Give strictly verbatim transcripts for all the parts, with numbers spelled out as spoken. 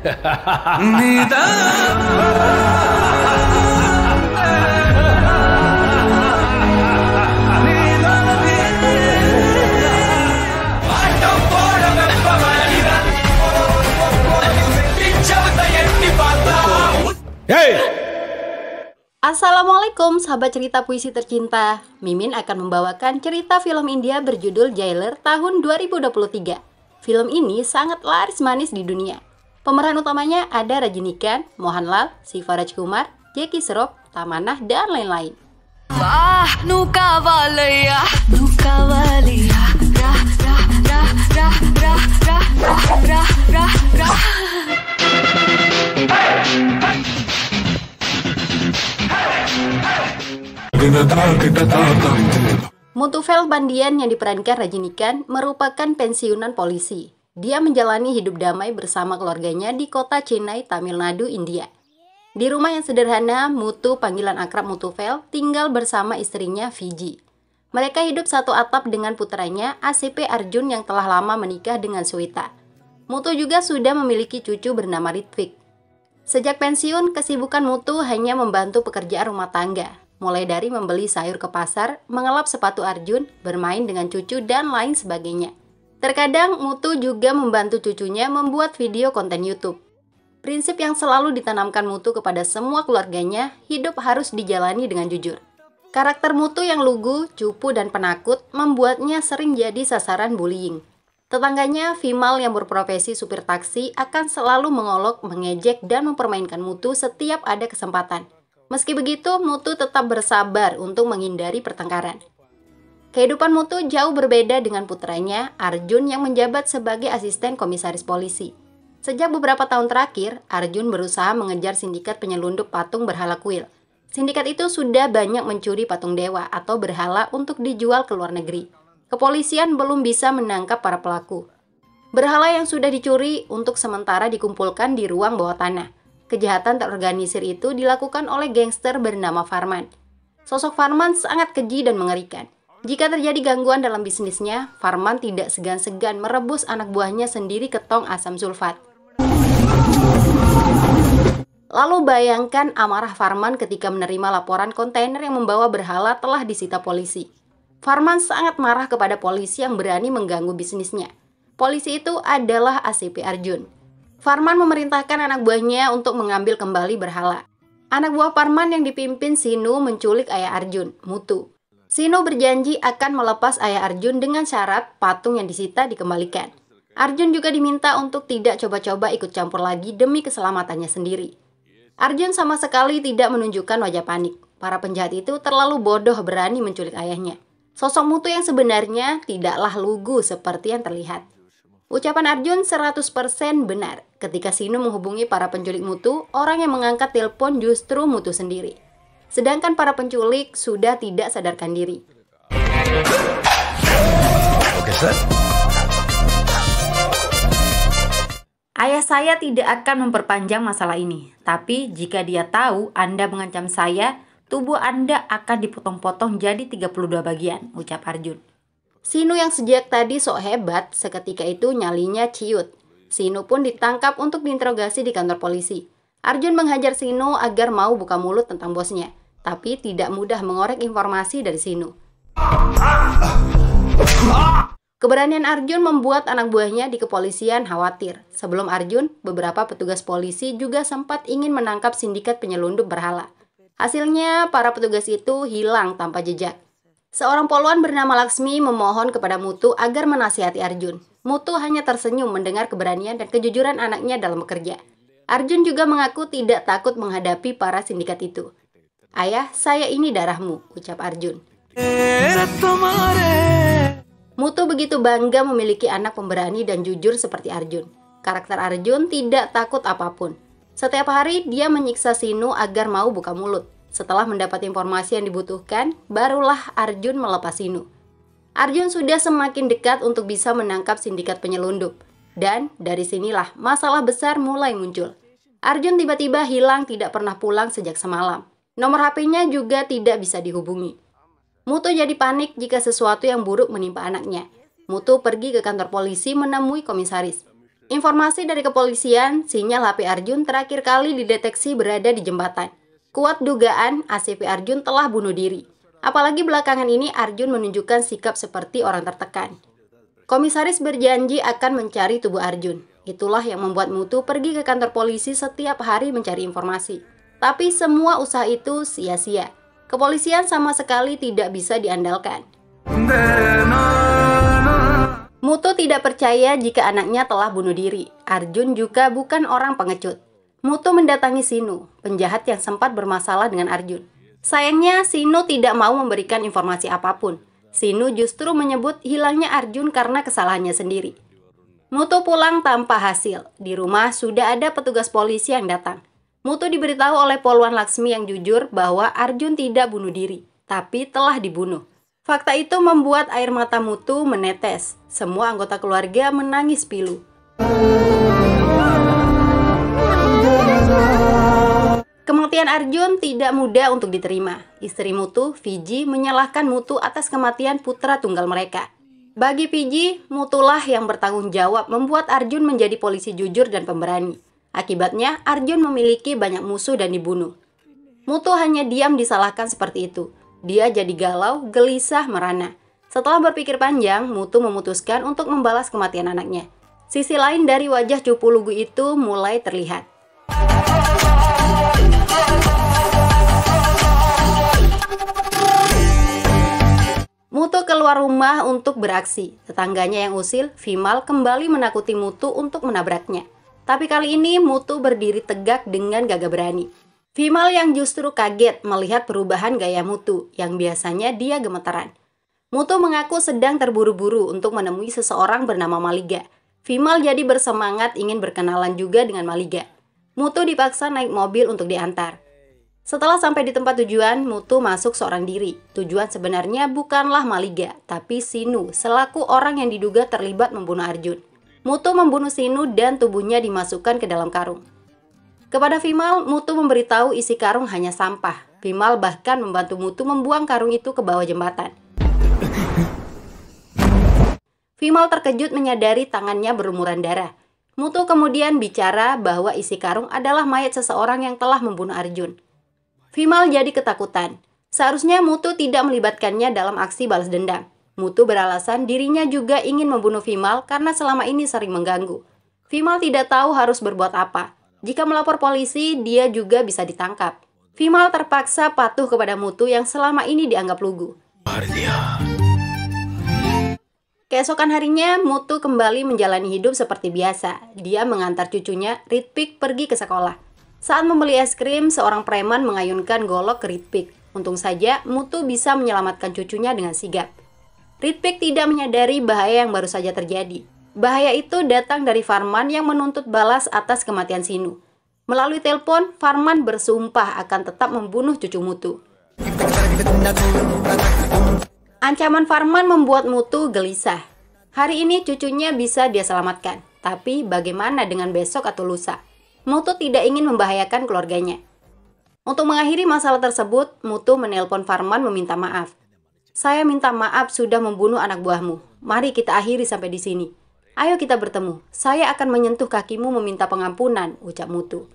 Assalamualaikum sahabat cerita puisi tercinta. Mimin akan membawakan cerita film India berjudul Jailer tahun dua ribu dua puluh tiga. Film ini sangat laris manis di dunia. Pemeran utamanya ada Rajinikanth, Mohanlal, Shiva Rajkumar, Jackie Shroff, Tamanah, dan lain-lain. Wah, nuka walaya, nuka walaya, rah, rah, rah, rah, rah, rah, rah, rah, rah. Mutufel Bandian yang diperankan Rajinikanth merupakan pensiunan polisi. Dia menjalani hidup damai bersama keluarganya di kota Chennai, Tamil Nadu, India. Di rumah yang sederhana, Mutu, panggilan akrab Mutufel, tinggal bersama istrinya Viji. Mereka hidup satu atap dengan putranya A C P Arjun yang telah lama menikah dengan Sweta. Mutu juga sudah memiliki cucu bernama Rithvik. Sejak pensiun, kesibukan Mutu hanya membantu pekerjaan rumah tangga. Mulai dari membeli sayur ke pasar, mengelap sepatu Arjun, bermain dengan cucu, dan lain sebagainya. Terkadang, Mutu juga membantu cucunya membuat video konten YouTube. Prinsip yang selalu ditanamkan Mutu kepada semua keluarganya, hidup harus dijalani dengan jujur. Karakter Mutu yang lugu, cupu, dan penakut membuatnya sering jadi sasaran bullying. Tetangganya, Vimal yang berprofesi supir taksi, akan selalu mengolok, mengejek, dan mempermainkan Mutu setiap ada kesempatan. Meski begitu, Mutu tetap bersabar untuk menghindari pertengkaran. Kehidupan Mutu jauh berbeda dengan putranya, Arjun, yang menjabat sebagai asisten komisaris polisi. Sejak beberapa tahun terakhir, Arjun berusaha mengejar sindikat penyelundup patung berhala kuil. Sindikat itu sudah banyak mencuri patung dewa atau berhala untuk dijual ke luar negeri. Kepolisian belum bisa menangkap para pelaku. Berhala yang sudah dicuri untuk sementara dikumpulkan di ruang bawah tanah. Kejahatan terorganisir itu dilakukan oleh gangster bernama Farman. Sosok Farman sangat keji dan mengerikan. Jika terjadi gangguan dalam bisnisnya, Farman tidak segan-segan merebus anak buahnya sendiri ke tong asam sulfat. Lalu bayangkan amarah Farman ketika menerima laporan kontainer yang membawa berhala telah disita polisi. Farman sangat marah kepada polisi yang berani mengganggu bisnisnya. Polisi itu adalah A C P Arjun. Farman memerintahkan anak buahnya untuk mengambil kembali berhala. Anak buah Farman yang dipimpin Sinu menculik ayah Arjun, Mutu. Sinu berjanji akan melepas ayah Arjun dengan syarat patung yang disita dikembalikan. Arjun juga diminta untuk tidak coba-coba ikut campur lagi demi keselamatannya sendiri. Arjun sama sekali tidak menunjukkan wajah panik. Para penjahat itu terlalu bodoh berani menculik ayahnya. Sosok Mutu yang sebenarnya tidaklah lugu seperti yang terlihat. Ucapan Arjun seratus persen benar. Ketika Sinu menghubungi para penculik Mutu, orang yang mengangkat telepon justru Mutu sendiri. Sedangkan para penculik sudah tidak sadarkan diri. Oke, sir. Ayah saya tidak akan memperpanjang masalah ini. Tapi jika dia tahu Anda mengancam saya, tubuh Anda akan dipotong-potong jadi tiga puluh dua bagian, ucap Arjun. Sinu yang sejak tadi sok hebat, seketika itu nyalinya ciut. Sinu pun ditangkap untuk diinterogasi di kantor polisi. Arjun menghajar Sinu agar mau buka mulut tentang bosnya, tapi tidak mudah mengorek informasi dari Sinu. Keberanian Arjun membuat anak buahnya di kepolisian khawatir. Sebelum Arjun, beberapa petugas polisi juga sempat ingin menangkap sindikat penyelundup berhala. Hasilnya, para petugas itu hilang tanpa jejak. Seorang poluan bernama Lakshmi memohon kepada Mutu agar menasihati Arjun. Mutu hanya tersenyum mendengar keberanian dan kejujuran anaknya dalam bekerja. Arjun juga mengaku tidak takut menghadapi para sindikat itu. Ayah, saya ini darahmu, ucap Arjun. Mutu begitu bangga memiliki anak pemberani dan jujur seperti Arjun. Karakter Arjun tidak takut apapun. Setiap hari dia menyiksa Sinu agar mau buka mulut. Setelah mendapat informasi yang dibutuhkan, barulah Arjun melepas Sinu. Arjun sudah semakin dekat untuk bisa menangkap sindikat penyelundup. Dan dari sinilah masalah besar mulai muncul. Arjun tiba-tiba hilang tidak pernah pulang sejak semalam. Nomor H P-nya juga tidak bisa dihubungi. Mutu jadi panik jika sesuatu yang buruk menimpa anaknya. Mutu pergi ke kantor polisi menemui komisaris. Informasi dari kepolisian, sinyal H P Arjun terakhir kali dideteksi berada di jembatan. Kuat dugaan A C V Arjun telah bunuh diri. Apalagi belakangan ini Arjun menunjukkan sikap seperti orang tertekan. Komisaris berjanji akan mencari tubuh Arjun. Itulah yang membuat Mutu pergi ke kantor polisi setiap hari mencari informasi. Tapi semua usaha itu sia-sia. Kepolisian sama sekali tidak bisa diandalkan. Mutu tidak percaya jika anaknya telah bunuh diri. Arjun juga bukan orang pengecut. Mutu mendatangi Sinu, penjahat yang sempat bermasalah dengan Arjun. Sayangnya, Sinu tidak mau memberikan informasi apapun. Sinu justru menyebut hilangnya Arjun karena kesalahannya sendiri. Mutu pulang tanpa hasil. Di rumah sudah ada petugas polisi yang datang. Mutu diberitahu oleh Poluan Lakshmi yang jujur bahwa Arjun tidak bunuh diri, tapi telah dibunuh. Fakta itu membuat air mata Mutu menetes. Semua anggota keluarga menangis pilu. Kematian Arjun tidak mudah untuk diterima. Istri Mutu, Viji, menyalahkan Mutu atas kematian putra tunggal mereka. Bagi Viji, Mutulah yang bertanggung jawab membuat Arjun menjadi polisi jujur dan pemberani. Akibatnya, Arjun memiliki banyak musuh dan dibunuh. Mutu hanya diam disalahkan seperti itu. Dia jadi galau, gelisah, merana. Setelah berpikir panjang, Mutu memutuskan untuk membalas kematian anaknya. Sisi lain dari wajah cupu lugu itu mulai terlihat. Mutu keluar rumah untuk beraksi. Tetangganya yang usil, Vimal, kembali menakuti Mutu untuk menabraknya. Tapi kali ini Mutu berdiri tegak dengan gagah berani. Vimal yang justru kaget melihat perubahan gaya Mutu yang biasanya dia gemeteran. Mutu mengaku sedang terburu-buru untuk menemui seseorang bernama Maliga. Vimal jadi bersemangat ingin berkenalan juga dengan Maliga. Mutu dipaksa naik mobil untuk diantar. Setelah sampai di tempat tujuan, Mutu masuk seorang diri. Tujuan sebenarnya bukanlah Maliga, tapi Sinu, selaku orang yang diduga terlibat membunuh Arjun. Mutu membunuh Sinu dan tubuhnya dimasukkan ke dalam karung. Kepada Vimal, Mutu memberitahu isi karung hanya sampah. Vimal bahkan membantu Mutu membuang karung itu ke bawah jembatan. Vimal terkejut menyadari tangannya berlumuran darah. Mutu kemudian bicara bahwa isi karung adalah mayat seseorang yang telah membunuh Arjun. Vimal jadi ketakutan. Seharusnya Mutu tidak melibatkannya dalam aksi balas dendam. Mutu beralasan dirinya juga ingin membunuh Vimal karena selama ini sering mengganggu. Vimal tidak tahu harus berbuat apa. Jika melapor polisi, dia juga bisa ditangkap. Vimal terpaksa patuh kepada Mutu yang selama ini dianggap lugu. Keesokan harinya, Mutu kembali menjalani hidup seperti biasa. Dia mengantar cucunya, Rithvik, pergi ke sekolah. Saat membeli es krim, seorang preman mengayunkan golok ke Rithvik. Untung saja, Mutu bisa menyelamatkan cucunya dengan sigap. Rithvik tidak menyadari bahaya yang baru saja terjadi. Bahaya itu datang dari Farman yang menuntut balas atas kematian Sinu. Melalui telepon, Farman bersumpah akan tetap membunuh cucu Mutu. Ancaman Farman membuat Mutu gelisah. Hari ini cucunya bisa dia selamatkan, tapi bagaimana dengan besok atau lusa? Mutu tidak ingin membahayakan keluarganya. Untuk mengakhiri masalah tersebut, Mutu menelpon Farman meminta maaf. Saya minta maaf sudah membunuh anak buahmu. Mari kita akhiri sampai di sini. Ayo kita bertemu. Saya akan menyentuh kakimu meminta pengampunan, ucap Mutu.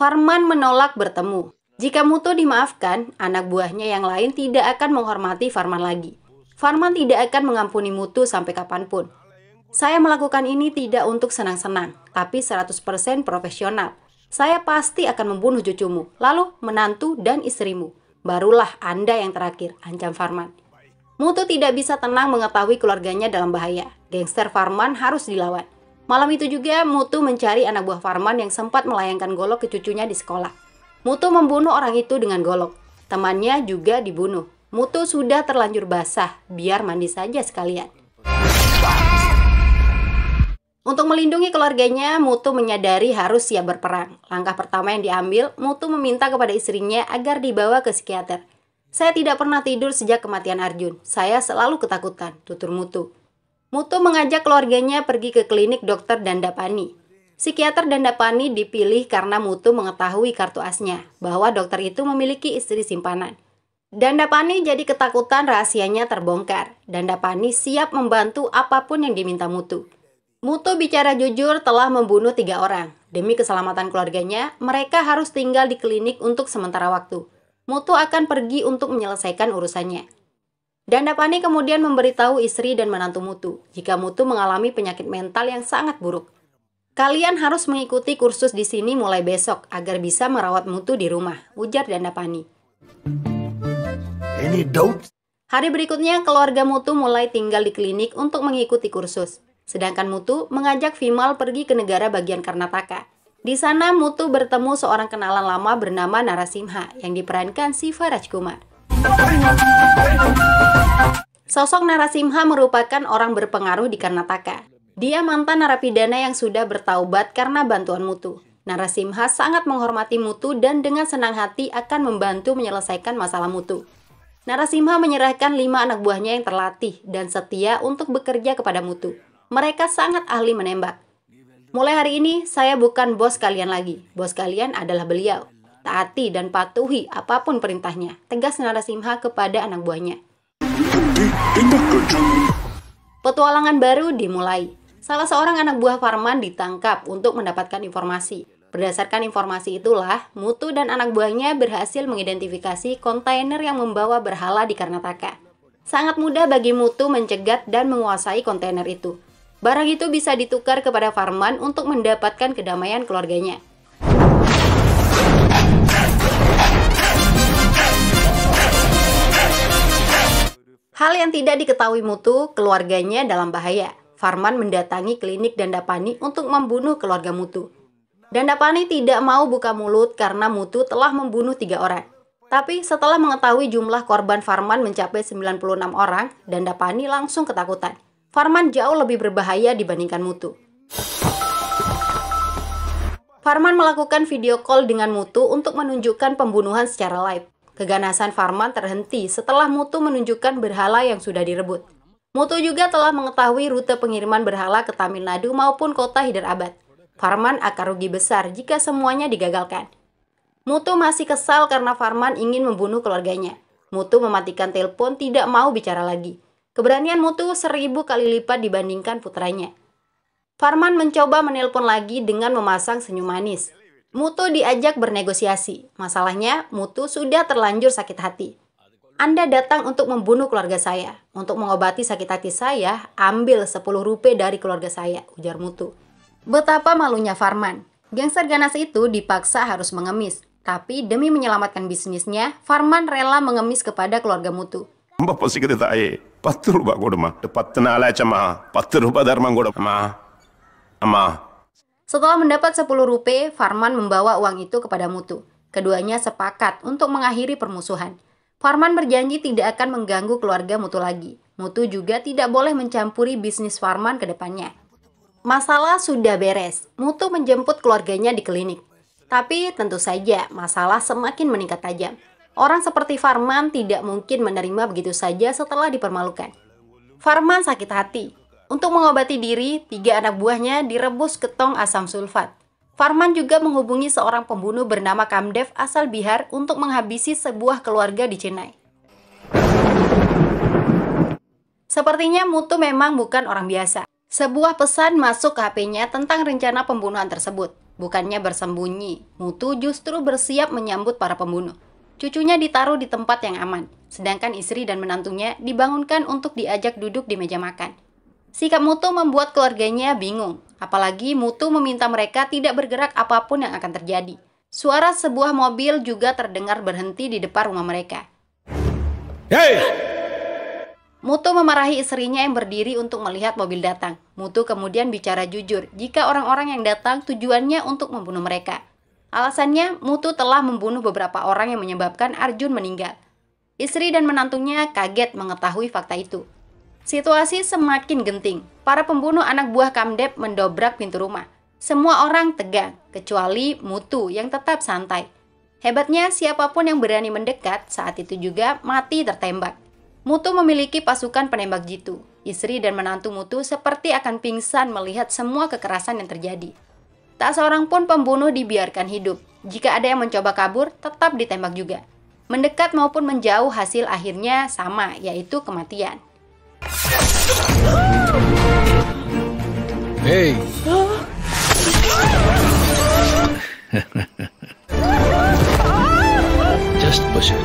Farman menolak bertemu. Jika Mutu dimaafkan, anak buahnya yang lain tidak akan menghormati Farman lagi. Farman tidak akan mengampuni Mutu sampai kapanpun. Saya melakukan ini tidak untuk senang-senang, tapi seratus persen profesional. Saya pasti akan membunuh cucumu, lalu menantu dan istrimu. Barulah Anda yang terakhir, ancam Farman. Mutu tidak bisa tenang mengetahui keluarganya dalam bahaya. Gangster Farman harus dilawan. Malam itu juga Mutu mencari anak buah Farman yang sempat melayangkan golok ke cucunya di sekolah. Mutu membunuh orang itu dengan golok. Temannya juga dibunuh. Mutu sudah terlanjur basah, biar mandi saja sekalian. Untuk melindungi keluarganya, Mutu menyadari harus siap berperang. Langkah pertama yang diambil, Mutu meminta kepada istrinya agar dibawa ke psikiater. Saya tidak pernah tidur sejak kematian Arjun. Saya selalu ketakutan, tutur Mutu. Mutu mengajak keluarganya pergi ke klinik dokter Dandapani. Psikiater Dandapani dipilih karena Mutu mengetahui kartu asnya, bahwa dokter itu memiliki istri simpanan. Dandapani jadi ketakutan rahasianya terbongkar. Dandapani siap membantu apapun yang diminta Mutu. Mutu Bicara Jujur telah membunuh tiga orang. Demi keselamatan keluarganya, mereka harus tinggal di klinik untuk sementara waktu. Mutu akan pergi untuk menyelesaikan urusannya. Dandapani kemudian memberitahu istri dan menantu Mutu jika Mutu mengalami penyakit mental yang sangat buruk. Kalian harus mengikuti kursus di sini mulai besok agar bisa merawat Mutu di rumah, ujar Dandapani. Hari berikutnya, keluarga Mutu mulai tinggal di klinik untuk mengikuti kursus. Sedangkan Mutu mengajak Vimal pergi ke negara bagian Karnataka. Di sana Mutu bertemu seorang kenalan lama bernama Narasimha yang diperankan Shiva Rajkumar. Sosok Narasimha merupakan orang berpengaruh di Karnataka. Dia mantan narapidana yang sudah bertaubat karena bantuan Mutu. Narasimha sangat menghormati Mutu dan dengan senang hati akan membantu menyelesaikan masalah Mutu. Narasimha menyerahkan lima anak buahnya yang terlatih dan setia untuk bekerja kepada Mutu. Mereka sangat ahli menembak. Mulai hari ini, saya bukan bos kalian lagi. Bos kalian adalah beliau. Taati dan patuhi apapun perintahnya, tegas Narasimha kepada anak buahnya. Petualangan baru dimulai. Salah seorang anak buah Farman ditangkap untuk mendapatkan informasi. Berdasarkan informasi itulah, Mutu dan anak buahnya berhasil mengidentifikasi kontainer yang membawa berhala di Karnataka. Sangat mudah bagi Mutu mencegat dan menguasai kontainer itu. Barang itu bisa ditukar kepada Farman untuk mendapatkan kedamaian keluarganya. Hal yang tidak diketahui Mutu, keluarganya dalam bahaya. Farman mendatangi klinik Dandapani untuk membunuh keluarga Mutu. Dandapani tidak mau buka mulut karena Mutu telah membunuh tiga orang. Tapi setelah mengetahui jumlah korban Farman mencapai sembilan puluh enam orang, Dandapani langsung ketakutan. Farman jauh lebih berbahaya dibandingkan Mutu. Farman melakukan video call dengan Mutu untuk menunjukkan pembunuhan secara live. Keganasan Farman terhenti setelah Mutu menunjukkan berhala yang sudah direbut. Mutu juga telah mengetahui rute pengiriman berhala ke Tamil Nadu maupun kota Hyderabad. Farman akan rugi besar jika semuanya digagalkan. Mutu masih kesal karena Farman ingin membunuh keluarganya. Mutu mematikan telepon, tidak mau bicara lagi. Keberanian Mutu seribu kali lipat dibandingkan putranya. Farman mencoba menelpon lagi dengan memasang senyum manis. Mutu diajak bernegosiasi. Masalahnya, Mutu sudah terlanjur sakit hati. Anda datang untuk membunuh keluarga saya. Untuk mengobati sakit hati saya, ambil sepuluh rupiah dari keluarga saya, ujar Mutu. Betapa malunya Farman. Gangster ganas itu dipaksa harus mengemis. Tapi demi menyelamatkan bisnisnya, Farman rela mengemis kepada keluarga Mutu. Bapak sih kita tahu. Setelah mendapat sepuluh rupiah, Farman membawa uang itu kepada Mutu. Keduanya sepakat untuk mengakhiri permusuhan. Farman berjanji tidak akan mengganggu keluarga Mutu lagi. Mutu juga tidak boleh mencampuri bisnis Farman ke depannya. Masalah sudah beres. Mutu menjemput keluarganya di klinik. Tapi tentu saja masalah semakin meningkat tajam. Orang seperti Farman tidak mungkin menerima begitu saja setelah dipermalukan. Farman sakit hati. Untuk mengobati diri, tiga anak buahnya direbus ke tong asam sulfat. Farman juga menghubungi seorang pembunuh bernama Kamdev asal Bihar untuk menghabisi sebuah keluarga di Chennai. Sepertinya Mutu memang bukan orang biasa. Sebuah pesan masuk ke H P-nya tentang rencana pembunuhan tersebut. Bukannya bersembunyi, Mutu justru bersiap menyambut para pembunuh. Cucunya ditaruh di tempat yang aman, sedangkan istri dan menantunya dibangunkan untuk diajak duduk di meja makan. Sikap Mutu membuat keluarganya bingung, apalagi Mutu meminta mereka tidak bergerak apapun yang akan terjadi. Suara sebuah mobil juga terdengar berhenti di depan rumah mereka. Hey! Mutu memarahi istrinya yang berdiri untuk melihat mobil datang. Mutu kemudian bicara jujur jika orang-orang yang datang tujuannya untuk membunuh mereka. Alasannya, Mutu telah membunuh beberapa orang yang menyebabkan Arjun meninggal. Istri dan menantunya kaget mengetahui fakta itu. Situasi semakin genting. Para pembunuh anak buah Kamdev mendobrak pintu rumah. Semua orang tegang, kecuali Mutu yang tetap santai. Hebatnya, siapapun yang berani mendekat saat itu juga mati tertembak. Mutu memiliki pasukan penembak jitu. Istri dan menantu Mutu seperti akan pingsan melihat semua kekerasan yang terjadi. Tak seorang pun pembunuh dibiarkan hidup. Jika ada yang mencoba kabur, tetap ditembak juga. Mendekat maupun menjauh hasil akhirnya sama, yaitu kematian. Hey. Just push it.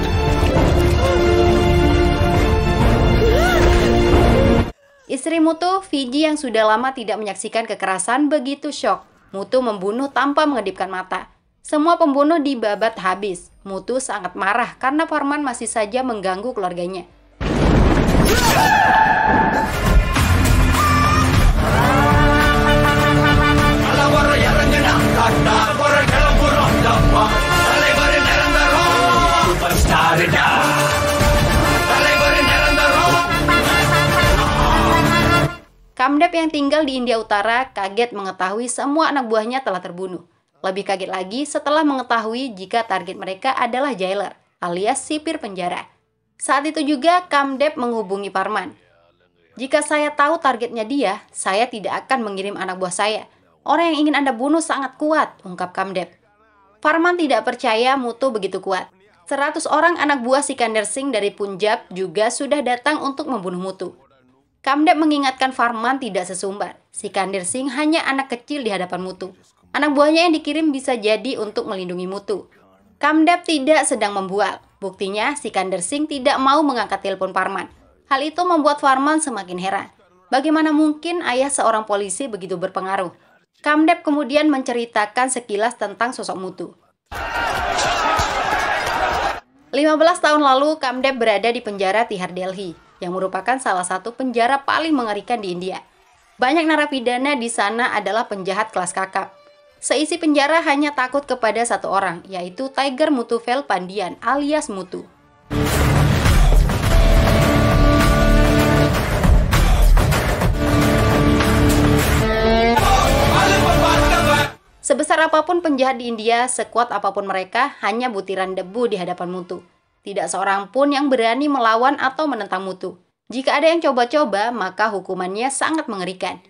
Istri Mutu, Viji yang sudah lama tidak menyaksikan kekerasan begitu syok. Mutu membunuh tanpa mengedipkan mata. Semua pembunuh dibabat habis. Mutu sangat marah karena Farman masih saja mengganggu keluarganya. Kamdev yang tinggal di India Utara kaget mengetahui semua anak buahnya telah terbunuh. Lebih kaget lagi setelah mengetahui jika target mereka adalah jailer alias sipir penjara. Saat itu juga Kamdev menghubungi Farman. Jika saya tahu targetnya dia, saya tidak akan mengirim anak buah saya. Orang yang ingin Anda bunuh sangat kuat, ungkap Kamdev. Farman tidak percaya Mutu begitu kuat. seratus orang anak buah Sikandar Singh dari Punjab juga sudah datang untuk membunuh Mutu. Kamdev mengingatkan Farman tidak sesumbar. Sikandar Singh hanya anak kecil di hadapan Mutu. Anak buahnya yang dikirim bisa jadi untuk melindungi Mutu. Kamdev tidak sedang membual. Buktinya, Sikandar Singh tidak mau mengangkat telepon Farman. Hal itu membuat Farman semakin heran. Bagaimana mungkin ayah seorang polisi begitu berpengaruh? Kamdev kemudian menceritakan sekilas tentang sosok Mutu. lima belas tahun lalu, Kamdev berada di penjara Tihar Delhi, yang merupakan salah satu penjara paling mengerikan di India. Banyak narapidana di sana adalah penjahat kelas kakap. Seisi penjara hanya takut kepada satu orang, yaitu Tiger Mutuvel Pandian alias Mutu. Sebesar apapun penjahat di India, sekuat apapun mereka, hanya butiran debu di hadapan Mutu. Tidak seorang pun yang berani melawan atau menentang Mutu. Jika ada yang coba-coba, maka hukumannya sangat mengerikan.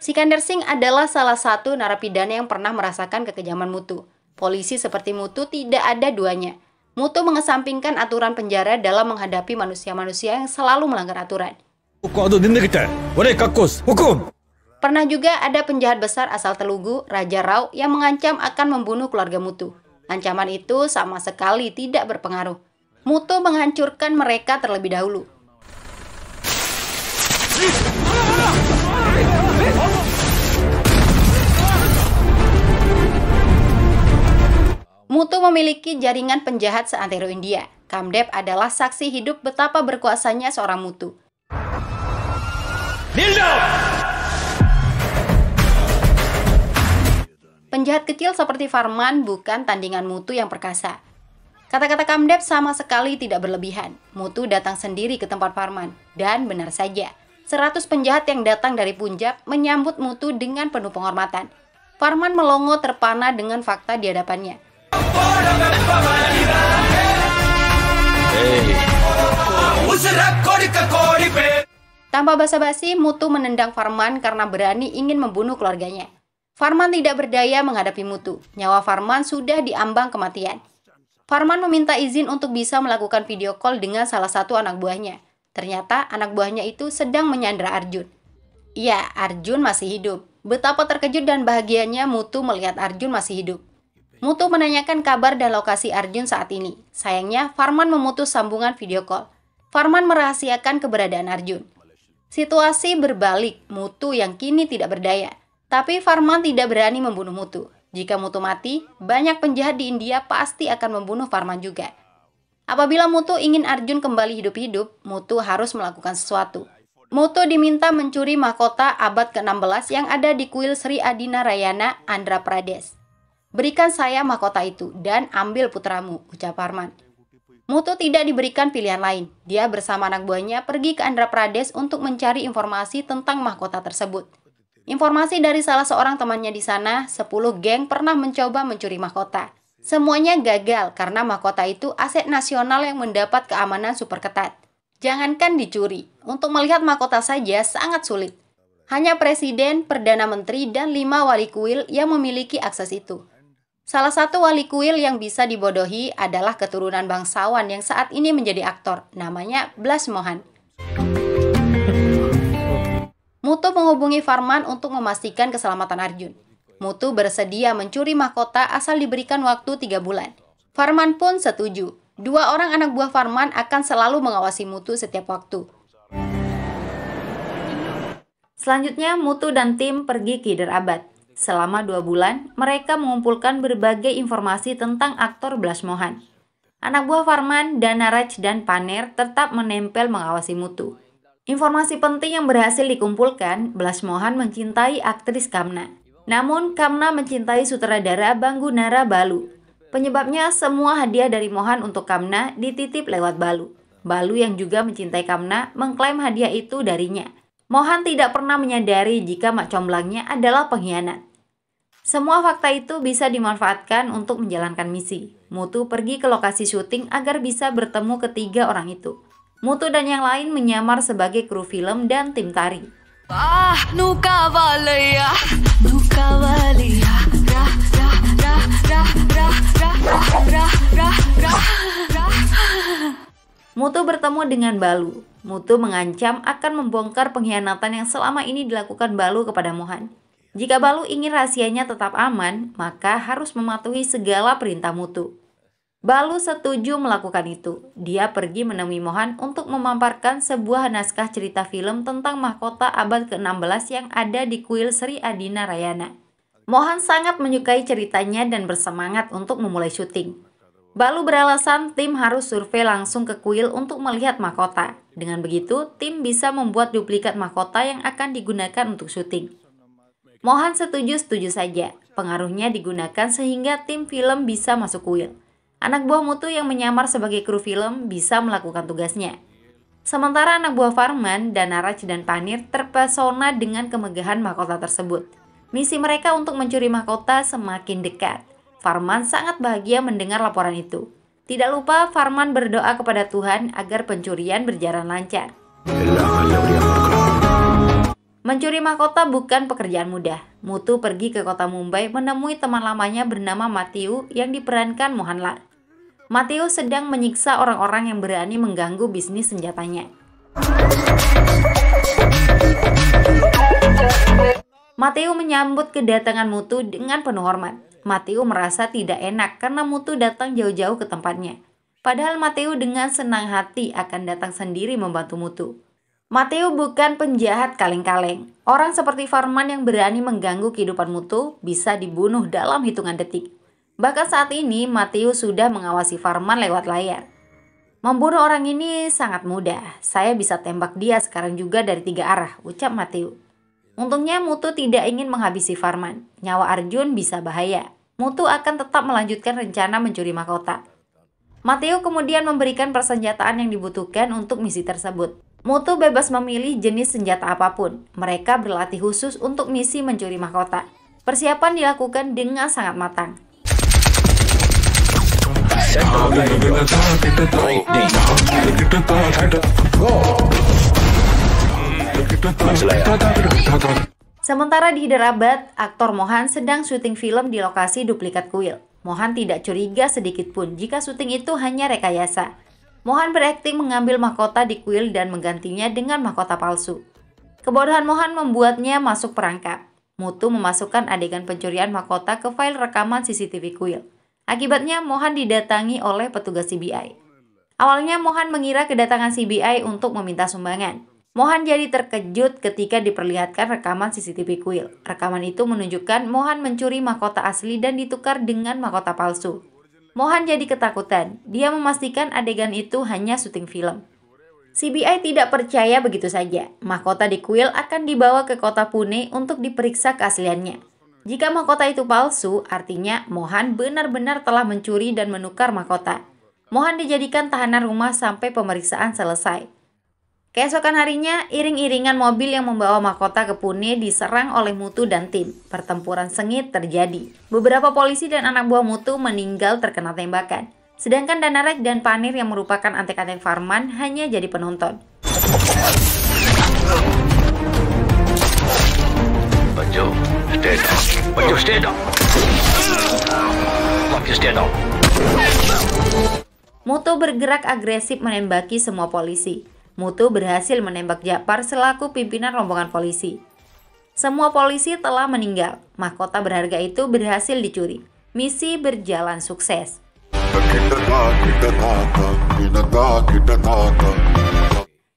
Sikandar Singh adalah salah satu narapidana yang pernah merasakan kekejaman Mutu. Polisi seperti Mutu tidak ada duanya. Mutu mengesampingkan aturan penjara dalam menghadapi manusia-manusia yang selalu melanggar aturan. Pernah juga ada penjahat besar asal Telugu, Raja Rao, yang mengancam akan membunuh keluarga Mutu. Ancaman itu sama sekali tidak berpengaruh. Mutu menghancurkan mereka terlebih dahulu. Mutu memiliki jaringan penjahat seantero India. Kamdev adalah saksi hidup betapa berkuasanya seorang Mutu. Penjahat kecil seperti Farman bukan tandingan Mutu yang perkasa. Kata-kata Kamdev sama sekali tidak berlebihan. Mutu datang sendiri ke tempat Farman. Dan benar saja, seratus penjahat yang datang dari Punjab menyambut Mutu dengan penuh penghormatan. Farman melongo terpana dengan fakta di hadapannya. Hey. Tanpa basa-basi, Mutu menendang Farman karena berani ingin membunuh keluarganya. Farman tidak berdaya menghadapi Mutu. Nyawa Farman sudah diambang kematian. Farman meminta izin untuk bisa melakukan video call dengan salah satu anak buahnya. Ternyata anak buahnya itu sedang menyandra Arjun. Iya, Arjun masih hidup. Betapa terkejut dan bahagianya Mutu melihat Arjun masih hidup. Mutu menanyakan kabar dan lokasi Arjun saat ini. Sayangnya, Farman memutus sambungan video call. Farman merahasiakan keberadaan Arjun. Situasi berbalik, Mutu yang kini tidak berdaya. Tapi Farman tidak berani membunuh Mutu. Jika Mutu mati, banyak penjahat di India pasti akan membunuh Farman juga. Apabila Mutu ingin Arjun kembali hidup-hidup, Mutu harus melakukan sesuatu. Mutu diminta mencuri mahkota abad ke enam belas yang ada di kuil Sri Adinarayana, Andhra Pradesh. Berikan saya mahkota itu dan ambil putramu, ucap Farman. Mutu tidak diberikan pilihan lain. Dia bersama anak buahnya pergi ke Andhra Pradesh untuk mencari informasi tentang mahkota tersebut. Informasi dari salah seorang temannya di sana, sepuluh geng pernah mencoba mencuri mahkota. Semuanya gagal karena mahkota itu aset nasional yang mendapat keamanan super ketat. Jangankan dicuri, untuk melihat mahkota saja sangat sulit. Hanya presiden, perdana menteri, dan lima wali kuil yang memiliki akses itu. Salah satu wali kuil yang bisa dibodohi adalah keturunan bangsawan yang saat ini menjadi aktor, namanya Blas Mohan. Mutu menghubungi Farman untuk memastikan keselamatan Arjun. Mutu bersedia mencuri mahkota asal diberikan waktu tiga bulan. Farman pun setuju. Dua orang anak buah Farman akan selalu mengawasi Mutu setiap waktu. Selanjutnya, Mutu dan tim pergi ke Hyderabad. Selama dua bulan, mereka mengumpulkan berbagai informasi tentang aktor Blas Mohan. Anak buah Farman, Dhanaraj, dan Paner tetap menempel mengawasi Mutu. Informasi penting yang berhasil dikumpulkan, Blas Mohan mencintai aktris Kamna. Namun, Kamna mencintai sutradara Bangunara Balu. Penyebabnya, semua hadiah dari Mohan untuk Kamna dititip lewat Balu. Balu yang juga mencintai Kamna mengklaim hadiah itu darinya. Mohan tidak pernah menyadari jika mak comblangnya adalah pengkhianat. Semua fakta itu bisa dimanfaatkan untuk menjalankan misi. Mutu pergi ke lokasi syuting agar bisa bertemu ketiga orang itu. Mutu dan yang lain menyamar sebagai kru film dan tim tari. Mutu bertemu dengan Balu. Mutu mengancam akan membongkar pengkhianatan yang selama ini dilakukan Balu kepada Mohan. Jika Balu ingin rahasianya tetap aman, maka harus mematuhi segala perintah Mutu. Balu setuju melakukan itu. Dia pergi menemui Mohan untuk memaparkan sebuah naskah cerita film tentang mahkota abad ke enam belas yang ada di kuil Sri Adinarayana. Mohan sangat menyukai ceritanya dan bersemangat untuk memulai syuting. Balu beralasan tim harus survei langsung ke kuil untuk melihat mahkota. Dengan begitu, tim bisa membuat duplikat mahkota yang akan digunakan untuk syuting. Mohan setuju-setuju saja, pengaruhnya digunakan sehingga tim film bisa masuk kuil. Anak buah Mutu yang menyamar sebagai kru film bisa melakukan tugasnya. Sementara anak buah Farman, Dhanaraj, dan Paner terpesona dengan kemegahan mahkota tersebut. Misi mereka untuk mencuri mahkota semakin dekat. Farman sangat bahagia mendengar laporan itu. Tidak lupa Farman berdoa kepada Tuhan agar pencurian berjalan lancar. Mencuri mahkota bukan pekerjaan mudah. Mutu pergi ke kota Mumbai menemui teman lamanya bernama Mathew yang diperankan Mohanlal. Mathew sedang menyiksa orang-orang yang berani mengganggu bisnis senjatanya. Mathew menyambut kedatangan Mutu dengan penuh hormat. Mathew merasa tidak enak karena Mutu datang jauh-jauh ke tempatnya. Padahal Mathew dengan senang hati akan datang sendiri membantu Mutu. Mathew bukan penjahat kaleng-kaleng. Orang seperti Farman yang berani mengganggu kehidupan Mutu bisa dibunuh dalam hitungan detik. Bahkan saat ini Mathew sudah mengawasi Farman lewat layar. Membunuh orang ini sangat mudah. Saya bisa tembak dia sekarang juga dari tiga arah, ucap Mathew. Untungnya Mutu tidak ingin menghabisi Farman. Nyawa Arjun bisa bahaya. Mutu akan tetap melanjutkan rencana mencuri mahkota. Mathew kemudian memberikan persenjataan yang dibutuhkan untuk misi tersebut. Mutu bebas memilih jenis senjata apapun. Mereka berlatih khusus untuk misi mencuri mahkota. Persiapan dilakukan dengan sangat matang. Sementara di Hyderabad, aktor Mohan sedang syuting film di lokasi duplikat kuil. Mohan tidak curiga sedikitpun jika syuting itu hanya rekayasa. Mohan berakting mengambil mahkota di kuil dan menggantinya dengan mahkota palsu. Kebodohan Mohan membuatnya masuk perangkap. Mutu memasukkan adegan pencurian mahkota ke file rekaman C C T V kuil. Akibatnya Mohan didatangi oleh petugas C B I. Awalnya Mohan mengira kedatangan C B I untuk meminta sumbangan. Mohan jadi terkejut ketika diperlihatkan rekaman C C T V kuil. Rekaman itu menunjukkan Mohan mencuri mahkota asli dan ditukar dengan mahkota palsu. Mohan jadi ketakutan, dia memastikan adegan itu hanya syuting film. C B I tidak percaya begitu saja, mahkota di kuil akan dibawa ke kota Pune untuk diperiksa keasliannya. Jika mahkota itu palsu, artinya Mohan benar-benar telah mencuri dan menukar mahkota. Mohan dijadikan tahanan rumah sampai pemeriksaan selesai. Keesokan harinya, iring-iringan mobil yang membawa mahkota ke Pune diserang oleh Mutu dan tim. Pertempuran sengit terjadi. Beberapa polisi dan anak buah Mutu meninggal terkena tembakan. Sedangkan Dhanaraj dan Paner yang merupakan antek-antek Farman hanya jadi penonton. Mutu bergerak agresif menembaki semua polisi. Mutu berhasil menembak Jafar selaku pimpinan rombongan polisi. Semua polisi telah meninggal. Mahkota berharga itu berhasil dicuri. Misi berjalan sukses.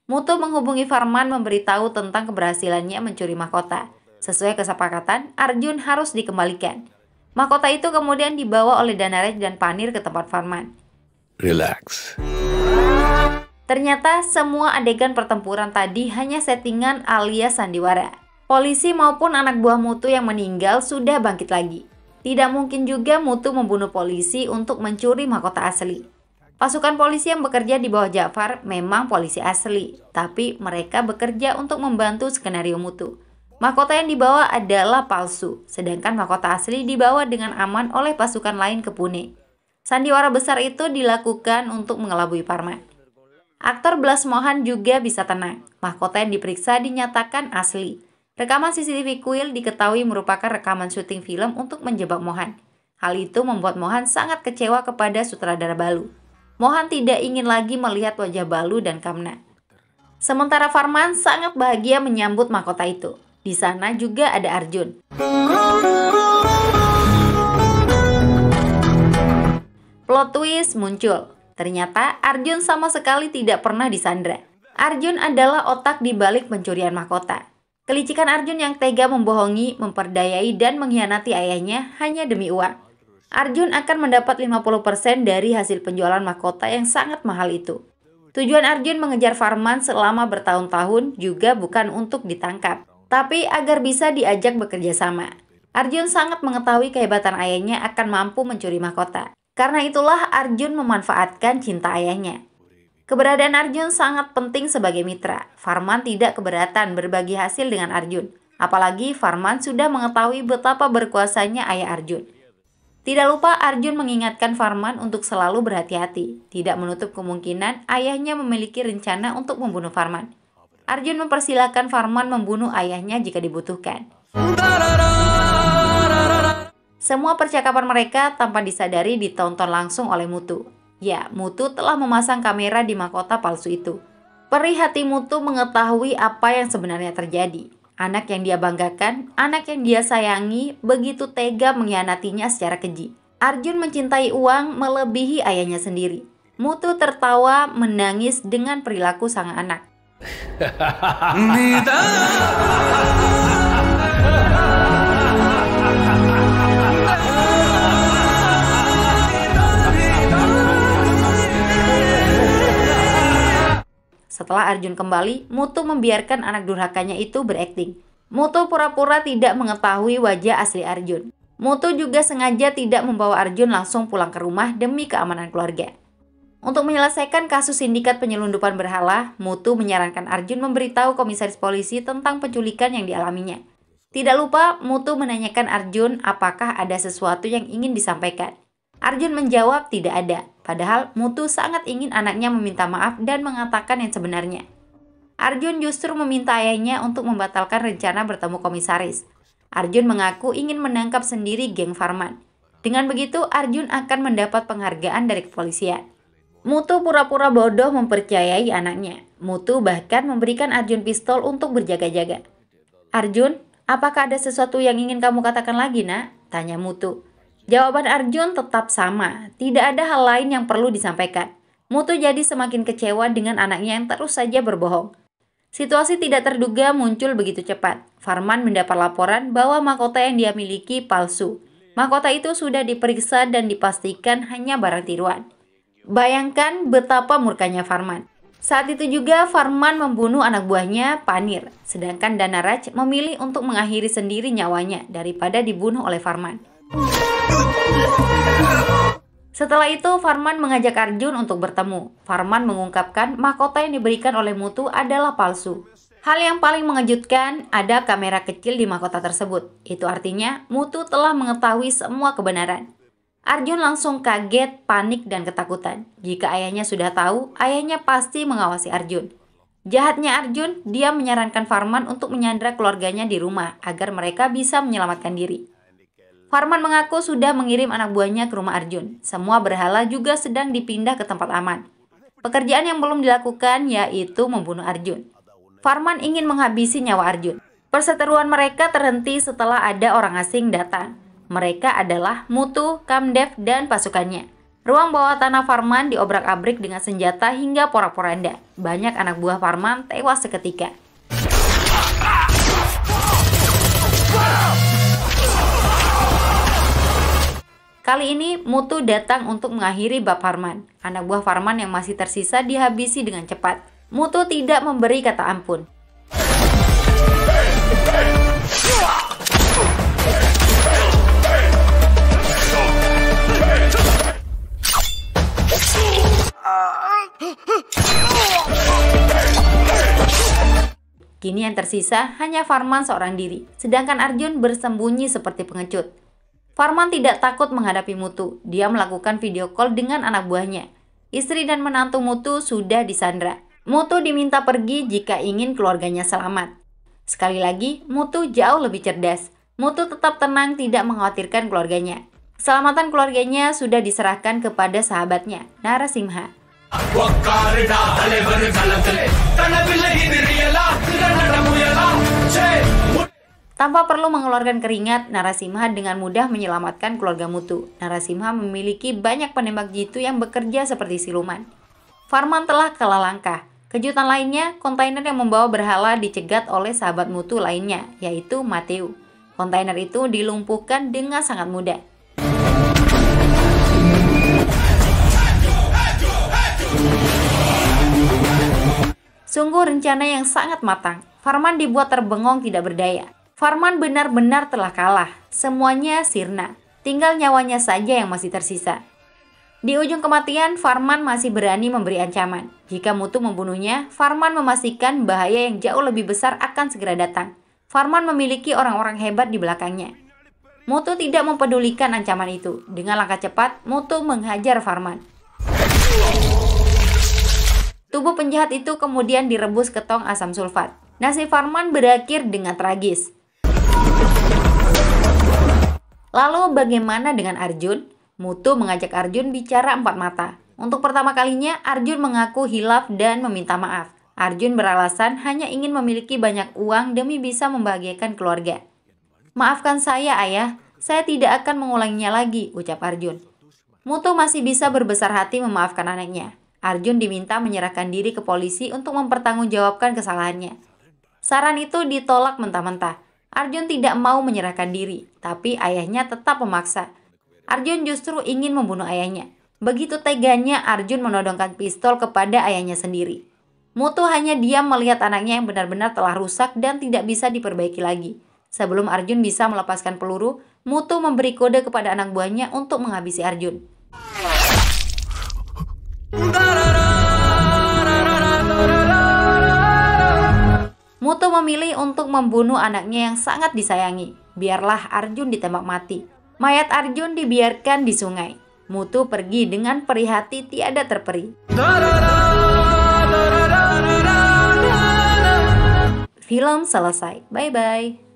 Mutu menghubungi Farman memberitahu tentang keberhasilannya mencuri mahkota. Sesuai kesepakatan, Arjun harus dikembalikan. Mahkota itu kemudian dibawa oleh Dhanaraj dan Paner ke tempat Farman. Relax. Ternyata semua adegan pertempuran tadi hanya settingan alias sandiwara. Polisi maupun anak buah Mutu yang meninggal sudah bangkit lagi. Tidak mungkin juga Mutu membunuh polisi untuk mencuri mahkota asli. Pasukan polisi yang bekerja di bawah Jafar memang polisi asli, tapi mereka bekerja untuk membantu skenario Mutu. Mahkota yang dibawa adalah palsu, sedangkan mahkota asli dibawa dengan aman oleh pasukan lain ke Pune. Sandiwara besar itu dilakukan untuk mengelabui Farman. Aktor Blas Mohan juga bisa tenang. Mahkota yang diperiksa dinyatakan asli. Rekaman C C T V kuil diketahui merupakan rekaman syuting film untuk menjebak Mohan. Hal itu membuat Mohan sangat kecewa kepada sutradara Balu. Mohan tidak ingin lagi melihat wajah Balu dan Kamna. Sementara Farman sangat bahagia menyambut mahkota itu. Di sana juga ada Arjun. Plot twist muncul. Ternyata Arjun sama sekali tidak pernah disandra. Arjun adalah otak di balik pencurian mahkota. Kelicikan Arjun yang tega membohongi, memperdayai, dan mengkhianati ayahnya hanya demi uang. Arjun akan mendapat lima puluh persen dari hasil penjualan mahkota yang sangat mahal itu. Tujuan Arjun mengejar Farman selama bertahun-tahun juga bukan untuk ditangkap, tapi agar bisa diajak bekerja sama. Arjun sangat mengetahui kehebatan ayahnya akan mampu mencuri mahkota. Karena itulah Arjun memanfaatkan cinta ayahnya. Keberadaan Arjun sangat penting sebagai mitra. Farman tidak keberatan berbagi hasil dengan Arjun. Apalagi Farman sudah mengetahui betapa berkuasanya ayah Arjun. Tidak lupa Arjun mengingatkan Farman untuk selalu berhati-hati. Tidak menutup kemungkinan ayahnya memiliki rencana untuk membunuh Farman. Arjun mempersilahkan Farman membunuh ayahnya jika dibutuhkan. Semua percakapan mereka tanpa disadari ditonton langsung oleh Mutu. Ya, Mutu telah memasang kamera di mahkota palsu itu. Perih hati Mutu mengetahui apa yang sebenarnya terjadi. Anak yang dia banggakan, anak yang dia sayangi, begitu tega mengkhianatinya secara keji. Arjun mencintai uang melebihi ayahnya sendiri. Mutu tertawa menangis dengan perilaku sang anak. Setelah Arjun kembali, Mutu membiarkan anak durhakanya itu berakting. Mutu pura-pura tidak mengetahui wajah asli Arjun. Mutu juga sengaja tidak membawa Arjun langsung pulang ke rumah demi keamanan keluarga. Untuk menyelesaikan kasus sindikat penyelundupan berhala, Mutu menyarankan Arjun memberitahu komisaris polisi tentang penculikan yang dialaminya. Tidak lupa, Mutu menanyakan Arjun apakah ada sesuatu yang ingin disampaikan. Arjun menjawab tidak ada. Padahal Mutu sangat ingin anaknya meminta maaf dan mengatakan yang sebenarnya. Arjun justru meminta ayahnya untuk membatalkan rencana bertemu komisaris. Arjun mengaku ingin menangkap sendiri geng Farman. Dengan begitu, Arjun akan mendapat penghargaan dari kepolisian. Mutu pura-pura bodoh mempercayai anaknya. Mutu bahkan memberikan Arjun pistol untuk berjaga-jaga. "Arjun, apakah ada sesuatu yang ingin kamu katakan lagi, nak?" tanya Mutu. Jawaban Arjun tetap sama, tidak ada hal lain yang perlu disampaikan. Mutu jadi semakin kecewa dengan anaknya yang terus saja berbohong. Situasi tidak terduga muncul begitu cepat. Farman mendapat laporan bahwa mahkota yang dia miliki palsu. Mahkota itu sudah diperiksa dan dipastikan hanya barang tiruan. Bayangkan betapa murkanya Farman. Saat itu juga Farman membunuh anak buahnya, Paner. Sedangkan Dhanaraj memilih untuk mengakhiri sendiri nyawanya daripada dibunuh oleh Farman. Setelah itu Farman mengajak Arjun untuk bertemu. Farman mengungkapkan mahkota yang diberikan oleh Mutu adalah palsu. Hal yang paling mengejutkan, ada kamera kecil di mahkota tersebut. Itu artinya Mutu telah mengetahui semua kebenaran. Arjun langsung kaget, panik, dan ketakutan. Jika ayahnya sudah tahu, ayahnya pasti mengawasi Arjun. Jahatnya Arjun, dia menyarankan Farman untuk menyandra keluarganya di rumah agar mereka bisa menyelamatkan diri. Farman mengaku sudah mengirim anak buahnya ke rumah Arjun. Semua berhala juga sedang dipindah ke tempat aman. Pekerjaan yang belum dilakukan yaitu membunuh Arjun. Farman ingin menghabisi nyawa Arjun. Perseteruan mereka terhenti setelah ada orang asing datang. Mereka adalah Mutu, Kamdev, dan pasukannya. Ruang bawah tanah Farman diobrak-abrik dengan senjata hingga porak-poranda. Banyak anak buah Farman tewas seketika. Kali ini, Mutu datang untuk mengakhiri bab Farman. Anak buah Farman yang masih tersisa dihabisi dengan cepat. Mutu tidak memberi kata ampun. Kini yang tersisa hanya Farman seorang diri, sedangkan Arjun bersembunyi seperti pengecut. Farman tidak takut menghadapi Mutu. Dia melakukan video call dengan anak buahnya. Istri dan menantu Mutu sudah disandra. Mutu diminta pergi jika ingin keluarganya selamat. Sekali lagi, Mutu jauh lebih cerdas. Mutu tetap tenang, tidak mengkhawatirkan keluarganya. Keselamatan keluarganya sudah diserahkan kepada sahabatnya, Narasimha. Tanpa perlu mengeluarkan keringat, Narasimha dengan mudah menyelamatkan keluarga Mutu. Narasimha memiliki banyak penembak jitu yang bekerja seperti siluman. Farman telah kalah langkah. Kejutan lainnya, kontainer yang membawa berhala dicegat oleh sahabat Mutu lainnya, yaitu Mathew. Kontainer itu dilumpuhkan dengan sangat mudah. Sungguh rencana yang sangat matang. Farman dibuat terbengong tidak berdaya. Farman benar-benar telah kalah. Semuanya sirna. Tinggal nyawanya saja yang masih tersisa. Di ujung kematian, Farman masih berani memberi ancaman. Jika Mutu membunuhnya, Farman memastikan bahaya yang jauh lebih besar akan segera datang. Farman memiliki orang-orang hebat di belakangnya. Mutu tidak mempedulikan ancaman itu. Dengan langkah cepat, Mutu menghajar Farman. Tubuh penjahat itu kemudian direbus ke tong asam sulfat. Nasib Farman berakhir dengan tragis. Lalu bagaimana dengan Arjun? Mutu mengajak Arjun bicara empat mata. Untuk pertama kalinya, Arjun mengaku hilaf dan meminta maaf. Arjun beralasan hanya ingin memiliki banyak uang demi bisa membahagiakan keluarga. "Maafkan saya, Ayah. Saya tidak akan mengulanginya lagi," ucap Arjun. Mutu masih bisa berbesar hati memaafkan anaknya. Arjun diminta menyerahkan diri ke polisi untuk mempertanggungjawabkan kesalahannya. Saran itu ditolak mentah-mentah. Arjun tidak mau menyerahkan diri, tapi ayahnya tetap memaksa. Arjun justru ingin membunuh ayahnya. Begitu teganya Arjun menodongkan pistol kepada ayahnya sendiri. Mutu hanya diam melihat anaknya yang benar-benar telah rusak dan tidak bisa diperbaiki lagi. Sebelum Arjun bisa melepaskan peluru, Mutu memberi kode kepada anak buahnya untuk menghabisi Arjun. Mutu memilih untuk membunuh anaknya yang sangat disayangi. Biarlah Arjun ditembak mati. Mayat Arjun dibiarkan di sungai. Mutu pergi dengan perihati tiada terperi. Film selesai. Bye-bye.